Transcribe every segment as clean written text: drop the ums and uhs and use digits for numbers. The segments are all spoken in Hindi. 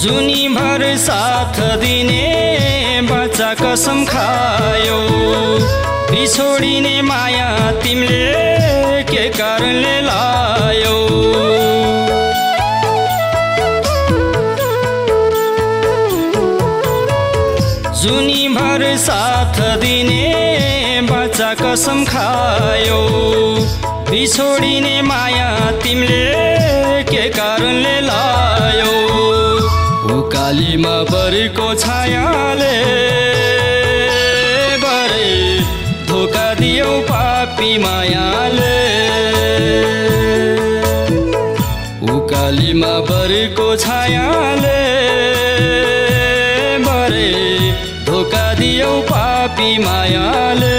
जुनी भर साथ दिने बच्चा कसम खायो, बिछोड़िने माया तिमीले के कारणले लायो। जुनी भर साथ दिने बच्चा कसम खायो, बिछोड़िने माया तिमीले के कारणले लायो। उकालीमा बरेको छायाले बरे धोका दियो पापी मायाले। उकालीमा बरेको छायाले बरे धोका दियो पापी मायाले।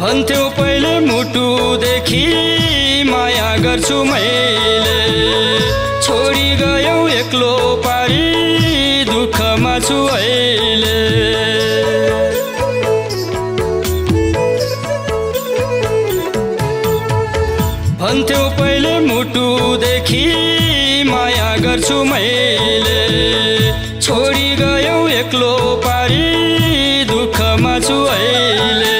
भन्थ्यो पहिले मुटुदेखि माया गर्छु मैले, छोडी गयौ एक्लो पारी दुःखमा छु अहिले। भन्थ्यो पहिले मुटुदेखि माया गर्छु मैले, छोडी गयौ एक्लो पारी दुःखमा छु अहिले।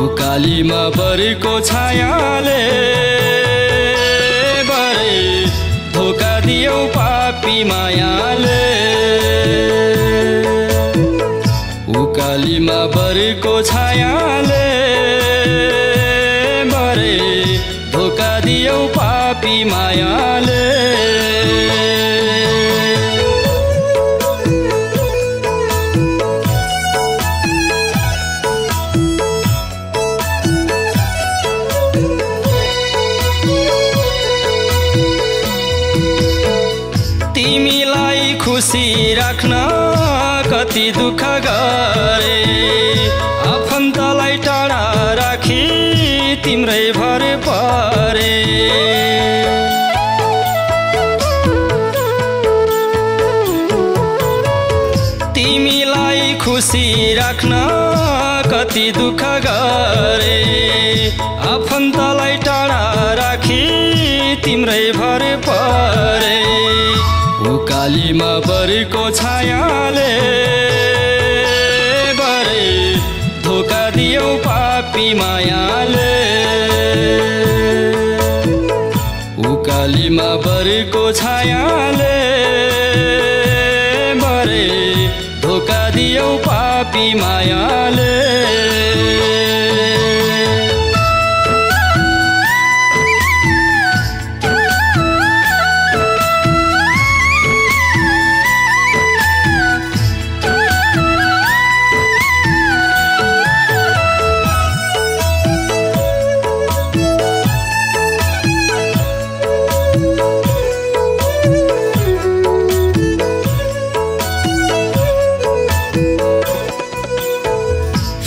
उकालीमा बरेको छायाले बरे धोका दियौ पापी मायाले। उकालीमा बरेको छायाले बरे धोका दियौ पापी मायाले। तिमीलाई खुसी राख्न कति दुःख गरे, आफन्तलाई टाढा राखी तिम्रै भर परे। तिमीलाई खुसी राख्न कति दुःख गरे, आफन्तलाई टाढा राखी तिम्रै भर परे। उकालीमा बरेको छायाले बरे धोका दियौ पापी मायाले। उकालीमा बरेको छायाले बरे धोका दियौ पापी मायाले।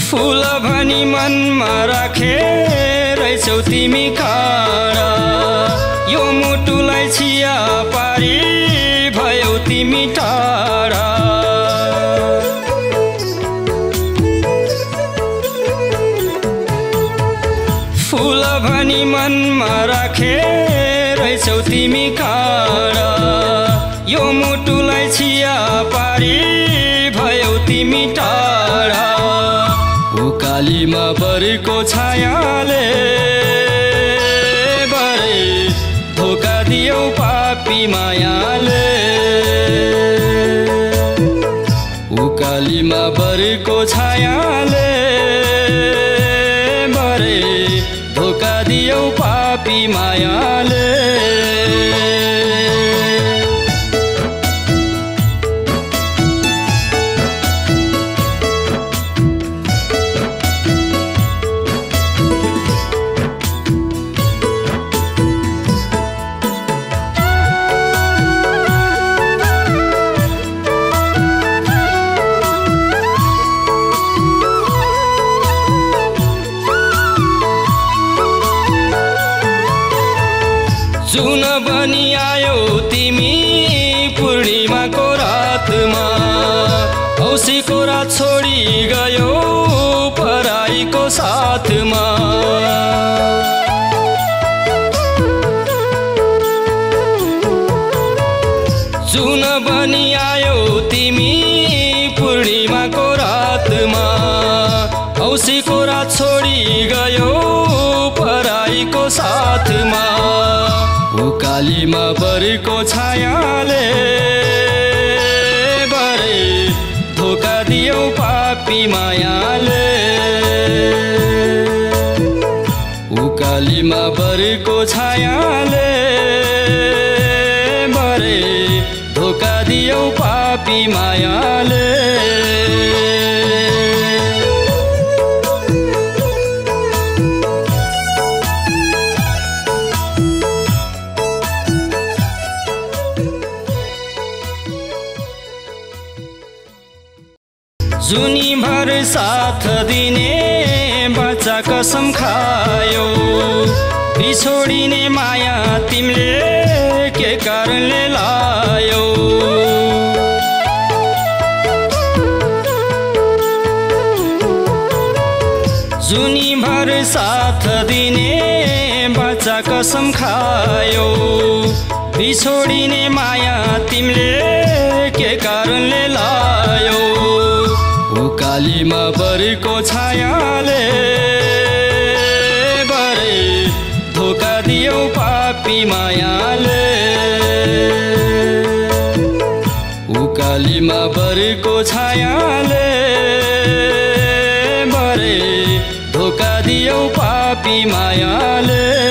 फूल भनी मनमा राखे रहेछौ तिमी काँडा, यो मुटुलाई छिया पारी भयौ तिमी टाढा। फूल भनी मनमा राखे रहेछौ तिमी काँडा, यो मुटुलाई छिया पारी भयौ तिमी टाढा। उकालीमा बरेको छायाले बरे धोका दियौ पापी मायाले। उकालीमा बरेको छायाले बरे धोका दियौ पापी मायाले। जुन बनी आयो तिमी पूर्णिमा को रात में, औसी को रात छोड़ी गयो पराई को साथ में। जुन बनी आयो तिमी पूर्णिमा को रात में, औसी को रात छोड़ी गयो पराई को साथ में। उकालीमा बरको छायाले बरे धोका दियो पापी मायाले, उकालीमा बरको छायाले बरे धोका दियो पापी मायाले। जुनी भर साथ दिने बच्चा कसम खायो, बिछोड़िने माया तिमले के कारणले लायो। जुनी भर साथ दिने बच्चा कसम खायो, बिछोड़िने माया तिमले के कारणले लायो। उकालीमा बरको छायाले बरे धोका दियो पापी मायाले, उकालीमा बरको छायाले बरे धोका दियो पापी मायाले।